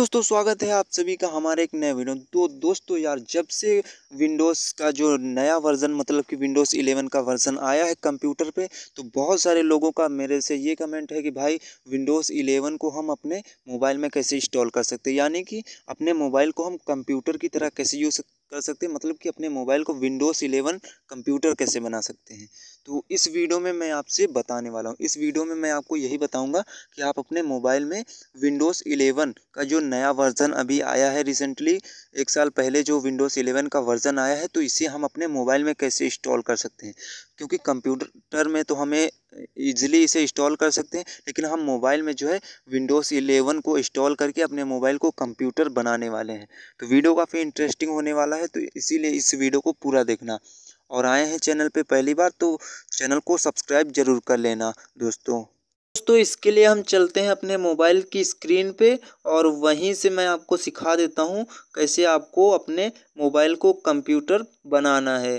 दोस्तों स्वागत है आप सभी का हमारे एक नए वीडियो। तो दोस्तों यार जब से विंडोज़ का जो नया वर्ज़न मतलब कि विंडोज़ 11 का वर्ज़न आया है कंप्यूटर पे, तो बहुत सारे लोगों का मेरे से ये कमेंट है कि भाई विंडोज़ 11 को हम अपने मोबाइल में कैसे इंस्टॉल कर सकते हैं, यानी कि अपने मोबाइल को हम कंप्यूटर की तरह कैसे यूज़ कर सकते हैं, मतलब कि अपने मोबाइल को विंडोज़ 11 कंप्यूटर कैसे बना सकते हैं। तो इस वीडियो में मैं आपसे बताने वाला हूं। इस वीडियो में मैं आपको यही बताऊंगा कि आप अपने मोबाइल में विंडोज़ 11 का जो नया वर्ज़न अभी आया है रिसेंटली, एक साल पहले जो विंडोज़ 11 का वर्ज़न आया है, तो इसे हम अपने मोबाइल में कैसे इंस्टॉल कर सकते हैं। क्योंकि कंप्यूटर में तो हमें ईजिली इसे इंस्टॉल कर सकते हैं, लेकिन हम मोबाइल में जो है विंडोज़ 11 को इंस्टॉल करके अपने मोबाइल को कंप्यूटर बनाने वाले हैं। तो वीडियो काफ़ी इंटरेस्टिंग होने वाला है, तो इसीलिए इस वीडियो को पूरा देखना। और आए हैं चैनल पे पहली बार तो चैनल को सब्सक्राइब जरूर कर लेना दोस्तों इसके लिए हम चलते हैं अपने मोबाइल की स्क्रीन पे और वहीं से मैं आपको सिखा देता हूँ कैसे आपको अपने मोबाइल को कंप्यूटर बनाना है।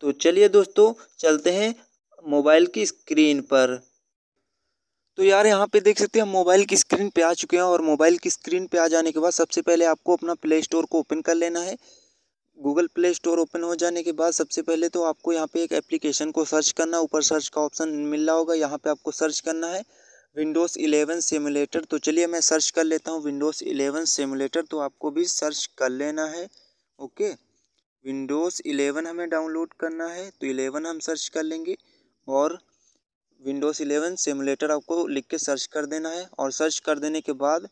तो चलिए दोस्तों चलते हैं मोबाइल की स्क्रीन पर। तो यार यहाँ पे देख सकते हैं हम मोबाइल की स्क्रीन पे आ चुके हैं और मोबाइल की स्क्रीन पे आ जाने के बाद सबसे पहले आपको अपना प्ले स्टोर को ओपन कर लेना है। गूगल प्ले स्टोर ओपन हो जाने के बाद सबसे पहले तो आपको यहाँ पे एक एप्लीकेशन को सर्च करना है। ऊपर सर्च का ऑप्शन मिल रहा होगा, यहाँ पे आपको सर्च करना है विंडोज़ 11 सिमुलेटर। तो चलिए मैं सर्च कर लेता हूँ विंडोज़ 11 सिमुलेटर। तो आपको भी सर्च कर लेना है। ओके, विंडोज़ 11 हमें डाउनलोड करना है तो 11 हम सर्च कर लेंगे और विंडोज़ 11 सिमुलेटर आपको लिख के सर्च कर देना है। और सर्च कर देने के बाद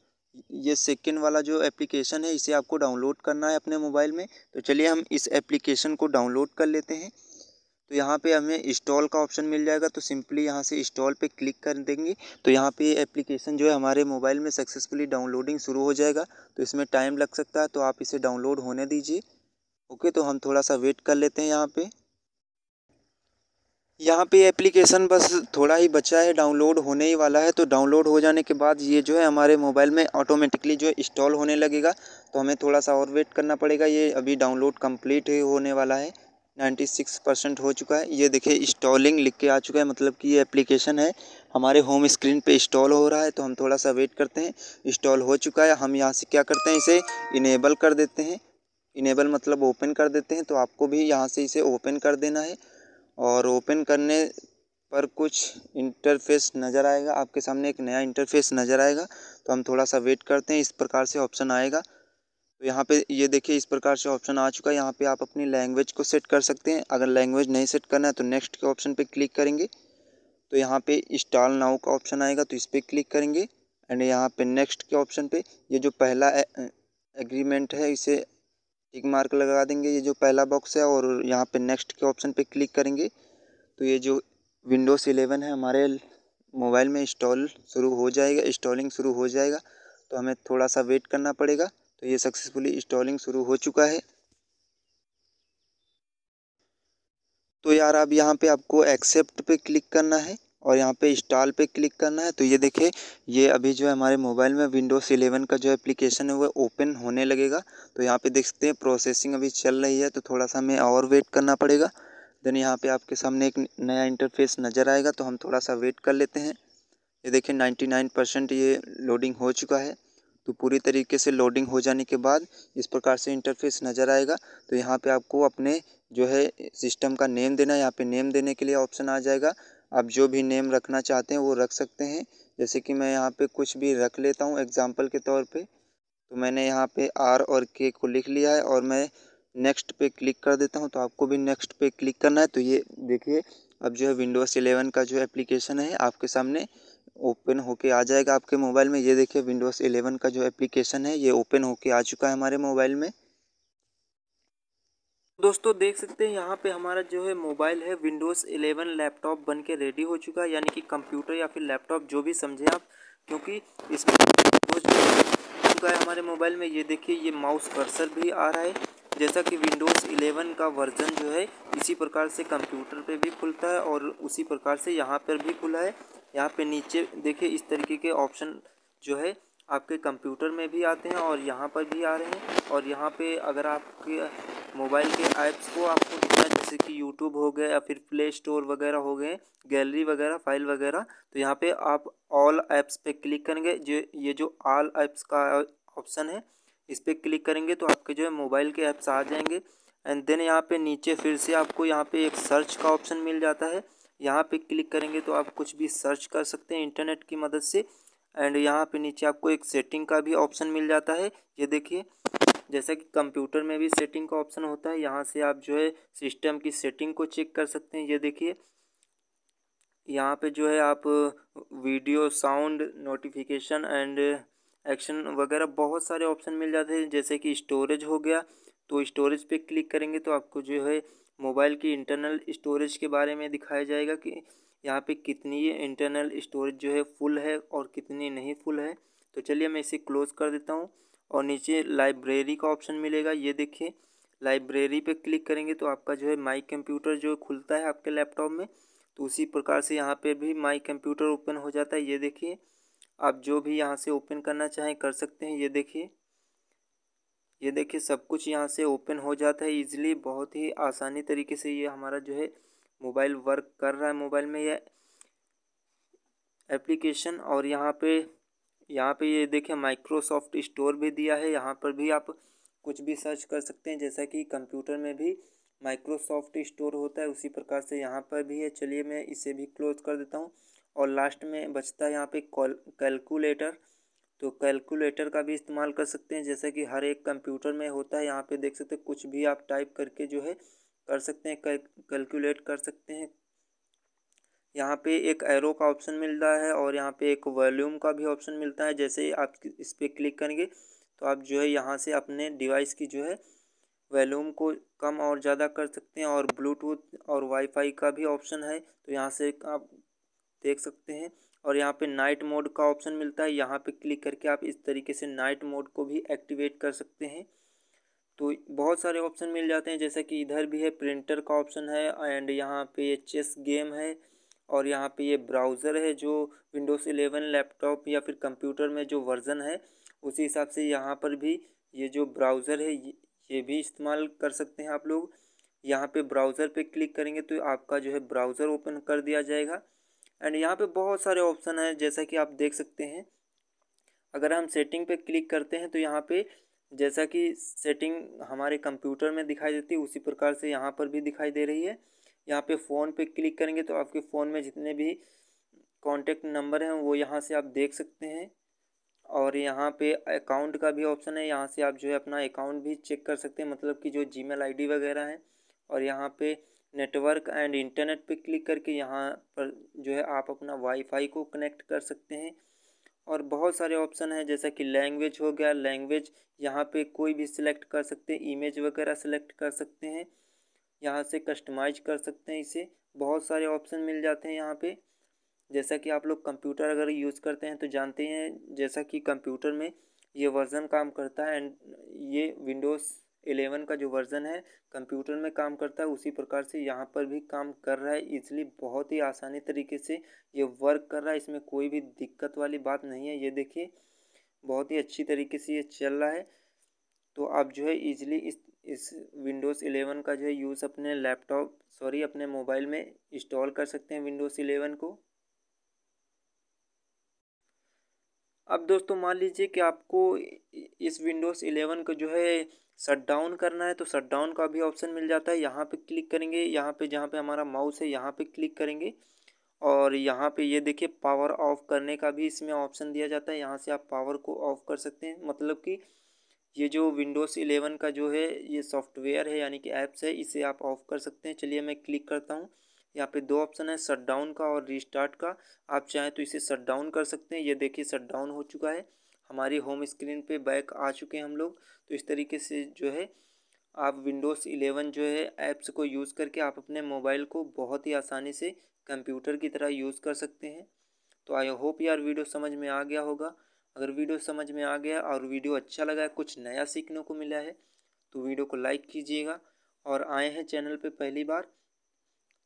ये सेकेंड वाला जो एप्लीकेशन है इसे आपको डाउनलोड करना है अपने मोबाइल में। तो चलिए हम इस एप्लीकेशन को डाउनलोड कर लेते हैं। तो यहाँ पे हमें इंस्टॉल का ऑप्शन मिल जाएगा, तो सिंपली यहाँ से इंस्टॉल पे क्लिक कर देंगे। तो यहाँ पे एप्लीकेशन जो है हमारे मोबाइल में सक्सेसफुली डाउनलोडिंग शुरू हो जाएगा। तो इसमें टाइम लग सकता है, तो आप इसे डाउनलोड होने दीजिए। ओके, तो हम थोड़ा सा वेट कर लेते हैं। यहाँ पे एप्लीकेशन बस थोड़ा ही बचा है, डाउनलोड होने ही वाला है। तो डाउनलोड हो जाने के बाद ये जो है हमारे मोबाइल में ऑटोमेटिकली जो है इंस्टॉल होने लगेगा। तो हमें थोड़ा सा और वेट करना पड़ेगा। ये अभी डाउनलोड कंप्लीट ही होने वाला है, 96% हो चुका है। ये देखिए इंस्टॉलिंग लिख के आ चुका है, मतलब कि ये एप्लीकेशन है हमारे होम स्क्रीन पे इंस्टॉल हो रहा है। तो हम थोड़ा सा वेट करते हैं। इंस्टॉल हो चुका है, हम यहाँ से क्या करते हैं, इसे इनेबल कर देते हैं। इनेबल मतलब ओपन कर देते हैं। तो आपको भी यहाँ से इसे ओपन कर देना है और ओपन करने पर कुछ इंटरफेस नज़र आएगा आपके सामने, एक नया इंटरफेस नज़र आएगा। तो हम थोड़ा सा वेट करते हैं, इस प्रकार से ऑप्शन आएगा। तो यहाँ पे ये देखिए इस प्रकार से ऑप्शन आ चुका है। यहाँ पे आप अपनी लैंग्वेज को सेट कर सकते हैं। अगर लैंग्वेज नहीं सेट करना है तो नेक्स्ट के ऑप्शन पे क्लिक करेंगे। तो यहाँ पे इंस्टॉल नाउ का ऑप्शन आएगा, तो इस पर क्लिक करेंगे एंड यहाँ पे नेक्स्ट के ऑप्शन पे ये जो पहला एग्रीमेंट है इसे एक मार्क लगा देंगे, ये जो पहला बॉक्स है, और यहाँ पे नेक्स्ट के ऑप्शन पे क्लिक करेंगे। तो ये जो विंडोज़ 11 है हमारे मोबाइल में इंस्टॉल शुरू हो जाएगा, इंस्टॉलिंग शुरू हो जाएगा। तो हमें थोड़ा सा वेट करना पड़ेगा। तो ये सक्सेसफुली इंस्टॉलिंग शुरू हो चुका है। तो यार अब यहाँ पे आपको एक्सेप्ट पे क्लिक करना है और यहाँ पे इंस्टॉल पे क्लिक करना है। तो ये देखिए ये अभी जो है हमारे मोबाइल में विंडोज़ 11 का जो एप्लीकेशन है वो ओपन होने लगेगा। तो यहाँ पे देख सकते हैं प्रोसेसिंग अभी चल रही है, तो थोड़ा सा हमें और वेट करना पड़ेगा। देन यहाँ पे आपके सामने एक नया इंटरफेस नज़र आएगा, तो हम थोड़ा सा वेट कर लेते हैं। ये देखिए 99% ये लोडिंग हो चुका है। तो पूरी तरीके से लोडिंग हो जाने के बाद इस प्रकार से इंटरफेस नज़र आएगा। तो यहाँ पर आपको अपने जो है सिस्टम का नेम देना है। यहाँ पर नेम देने के लिए ऑप्शन आ जाएगा, आप जो भी नेम रखना चाहते हैं वो रख सकते हैं। जैसे कि मैं यहाँ पे कुछ भी रख लेता हूँ एग्जांपल के तौर पे। तो मैंने यहाँ पे आर और के को लिख लिया है और मैं नेक्स्ट पे क्लिक कर देता हूँ। तो आपको भी नेक्स्ट पे क्लिक करना है। तो ये देखिए अब जो है विंडोज़ 11 का जो एप्लीकेशन है आपके सामने ओपन होके आ जाएगा आपके मोबाइल में। ये देखिए विंडोज़ 11 का जो एप्लीकेशन है ये ओपन होके आ चुका है हमारे मोबाइल में। दोस्तों देख सकते हैं यहाँ पे हमारा जो है मोबाइल है विंडोज़ 11 लैपटॉप बन के रेडी हो चुका है, यानी कि कंप्यूटर या फिर लैपटॉप जो भी समझें आप, क्योंकि इसमें हो चुका है हमारे मोबाइल में। ये देखिए ये माउस कर्सर भी आ रहा है, जैसा कि विंडोज़ 11 का वर्जन जो है इसी प्रकार से कंप्यूटर पे भी खुलता है और उसी प्रकार से यहाँ पर भी खुला है। यहाँ पर नीचे देखिए इस तरीके के ऑप्शन जो है आपके कंप्यूटर में भी आते हैं और यहाँ पर भी आ रहे हैं। और यहाँ पे अगर आपके मोबाइल के ऐप्स को आपको दिखाया, जैसे कि यूट्यूब हो गया या फिर प्ले स्टोर वगैरह हो गए, गैलरी वगैरह, फाइल वगैरह, तो यहाँ पे आप ऑल ऐप्स पे क्लिक करेंगे। जो ये जो ऑल ऐप्स का ऑप्शन है, इस पर क्लिक करेंगे तो आपके जो है मोबाइल के ऐप्स आ जाएंगे। एंड देन यहाँ पे नीचे फिर से आपको यहाँ पे एक सर्च का ऑप्शन मिल जाता है, यहाँ पे क्लिक करेंगे तो आप कुछ भी सर्च कर सकते हैं इंटरनेट की मदद से। एंड यहाँ पे नीचे आपको एक सेटिंग का भी ऑप्शन मिल जाता है, ये देखिए जैसा कि कंप्यूटर में भी सेटिंग का ऑप्शन होता है, यहाँ से आप जो है सिस्टम की सेटिंग को चेक कर सकते हैं। ये देखिए यहाँ पे जो है आप video, sound, notification and action वगैरह बहुत सारे ऑप्शन मिल जाते हैं। जैसे कि स्टोरेज हो गया, तो स्टोरेज पे क्लिक करेंगे तो आपको जो है मोबाइल की इंटरनल स्टोरेज के बारे में दिखाया जाएगा कि यहाँ पे कितनी ये इंटरनल स्टोरेज जो है फुल है और कितनी नहीं फुल है। तो चलिए मैं इसे क्लोज़ कर देता हूँ और नीचे लाइब्रेरी का ऑप्शन मिलेगा, ये देखिए लाइब्रेरी पे क्लिक करेंगे तो आपका जो है माई कंप्यूटर जो खुलता है आपके लैपटॉप में। तो उसी प्रकार से यहाँ पे भी माई कंप्यूटर ओपन हो जाता है, ये देखिए आप जो भी यहाँ से ओपन करना चाहें कर सकते हैं। ये देखिए सब कुछ यहाँ से ओपन हो जाता है ईजिली, बहुत ही आसानी तरीके से ये हमारा जो है मोबाइल वर्क कर रहा है मोबाइल में यह एप्लीकेशन। और यहाँ पे ये देखिए माइक्रोसॉफ्ट स्टोर भी दिया है, यहाँ पर भी आप कुछ भी सर्च कर सकते हैं। जैसा कि कंप्यूटर में भी माइक्रोसॉफ्ट स्टोर होता है उसी प्रकार से यहाँ पर भी है। चलिए मैं इसे भी क्लोज कर देता हूँ और लास्ट में बचता है यहाँ पे कैलकुलेटर, तो कैलकुलेटर का भी इस्तेमाल कर सकते हैं जैसा कि हर एक कंप्यूटर में होता है। यहाँ पे देख सकते हैं कुछ भी आप टाइप करके जो है कर सकते हैं, कैलकुलेट कर सकते हैं। यहाँ पे एक एरो का ऑप्शन मिलता है और यहाँ पे एक वॉल्यूम का भी ऑप्शन मिलता है। जैसे आप इस पर क्लिक करेंगे तो आप जो है यहाँ से अपने डिवाइस की जो है वॉल्यूम को कम और ज़्यादा कर सकते हैं। और ब्लूटूथ और वाईफाई का भी ऑप्शन है, तो यहाँ से आप देख सकते हैं। और यहाँ पे नाइट मोड का ऑप्शन मिलता है, यहाँ पे क्लिक करके आप इस तरीके से नाइट मोड को भी एक्टिवेट कर सकते हैं। तो बहुत सारे ऑप्शन मिल जाते हैं, जैसे कि इधर भी है प्रिंटर का ऑप्शन है एंड यहाँ पे ये चेस गेम है और यहाँ पे ये ब्राउज़र है जो विंडोज़ 11 लैपटॉप या फिर कंप्यूटर में जो वर्ज़न है उसी हिसाब से यहाँ पर भी ये जो ब्राउज़र है ये भी इस्तेमाल कर सकते हैं आप लोग। यहाँ पे ब्राउज़र पे क्लिक करेंगे तो आपका जो है ब्राउज़र ओपन कर दिया जाएगा। एंड यहाँ पे बहुत सारे ऑप्शन हैं जैसा कि आप देख सकते हैं। अगर हम सेटिंग पे क्लिक करते हैं तो यहाँ पे जैसा कि सेटिंग हमारे कंप्यूटर में दिखाई देती है उसी प्रकार से यहाँ पर भी दिखाई दे रही है। यहाँ पे फ़ोन पे क्लिक करेंगे तो आपके फ़ोन में जितने भी कॉन्टेक्ट नंबर हैं वो यहाँ से आप देख सकते हैं। और यहाँ पे अकाउंट का भी ऑप्शन है, यहाँ से आप जो है अपना अकाउंट भी चेक कर सकते हैं, मतलब कि जो जीमेल आईडी वगैरह है। और यहाँ पे नेटवर्क एंड इंटरनेट पे क्लिक करके यहाँ पर जो है आप अपना वाईफाई को कनेक्ट कर सकते हैं। और बहुत सारे ऑप्शन हैं जैसा कि लैंग्वेज हो गया, लैंग्वेज यहाँ पे कोई भी सिलेक्ट कर सकते हैं, इमेज वगैरह सिलेक्ट कर सकते हैं, यहाँ से कस्टमाइज कर सकते हैं इसे। बहुत सारे ऑप्शन मिल जाते हैं यहाँ पे। जैसा कि आप लोग कंप्यूटर अगर यूज़ करते हैं तो जानते हैं जैसा कि कंप्यूटर में ये वर्ज़न काम करता है एंड ये विंडोज़ 11 का जो वर्ज़न है कंप्यूटर में काम करता है, उसी प्रकार से यहाँ पर भी काम कर रहा है इसलिए बहुत ही आसानी तरीके से ये वर्क कर रहा है, इसमें कोई भी दिक्कत वाली बात नहीं है। ये देखिए बहुत ही अच्छी तरीके से ये चल रहा है। तो आप जो है ईजिली इस विंडोज़ 11 का जो है यूज़ अपने अपने मोबाइल में इंस्टॉल कर सकते हैं विंडोज़ 11 को। अब दोस्तों मान लीजिए कि आपको इस विंडोज़ 11 को जो है शटडाउन करना है, तो शटडाउन का भी ऑप्शन मिल जाता है। यहाँ पे क्लिक करेंगे, यहाँ पे जहाँ पे हमारा माउस है यहाँ पे क्लिक करेंगे और यहाँ पे ये देखिए पावर ऑफ करने का भी इसमें ऑप्शन दिया जाता है, यहाँ से आप पावर को ऑफ कर सकते हैं। मतलब कि ये जो विंडोज़ 11 का जो है ये सॉफ्टवेयर है यानी कि ऐप्स है, इसे आप ऑफ कर सकते हैं। चलिए मैं क्लिक करता हूँ, यहाँ पे दो ऑप्शन है शटडाउन का और रीस्टार्ट का, आप चाहें तो इसे शटडाउन कर सकते हैं। ये देखिए शटडाउन हो चुका है, हमारी होम स्क्रीन पे बैक आ चुके हैं हम लोग। तो इस तरीके से जो है आप विंडोज़ 11 जो है ऐप्स को यूज़ करके आप अपने मोबाइल को बहुत ही आसानी से कंप्यूटर की तरह यूज़ कर सकते हैं। तो आई होप यार वीडियो समझ में आ गया होगा। अगर वीडियो समझ में आ गया और वीडियो अच्छा लगा है, कुछ नया सीखने को मिला है तो वीडियो को लाइक कीजिएगा। और आए हैं चैनल पर पहली बार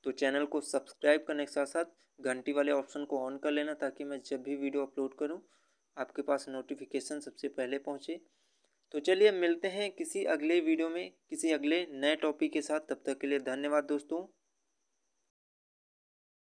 तो चैनल को सब्सक्राइब करने के साथ साथ घंटी वाले ऑप्शन को ऑन कर लेना ताकि मैं जब भी वीडियो अपलोड करूं आपके पास नोटिफिकेशन सबसे पहले पहुंचे। तो चलिए मिलते हैं किसी अगले वीडियो में किसी अगले नए टॉपिक के साथ, तब तक के लिए धन्यवाद दोस्तों।